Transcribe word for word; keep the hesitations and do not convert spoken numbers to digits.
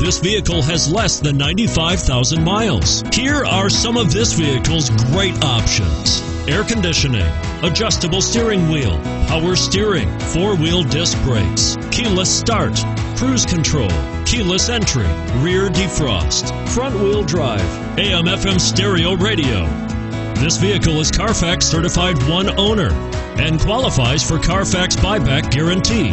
This vehicle has less than ninety-five thousand miles. Here are some of this vehicle's great options: air conditioning, adjustable steering wheel, power steering, four-wheel disc brakes, keyless start, cruise control, keyless entry, rear defrost, front-wheel drive, A M F M stereo radio. This vehicle is Carfax certified one owner and qualifies for Carfax buyback guarantee.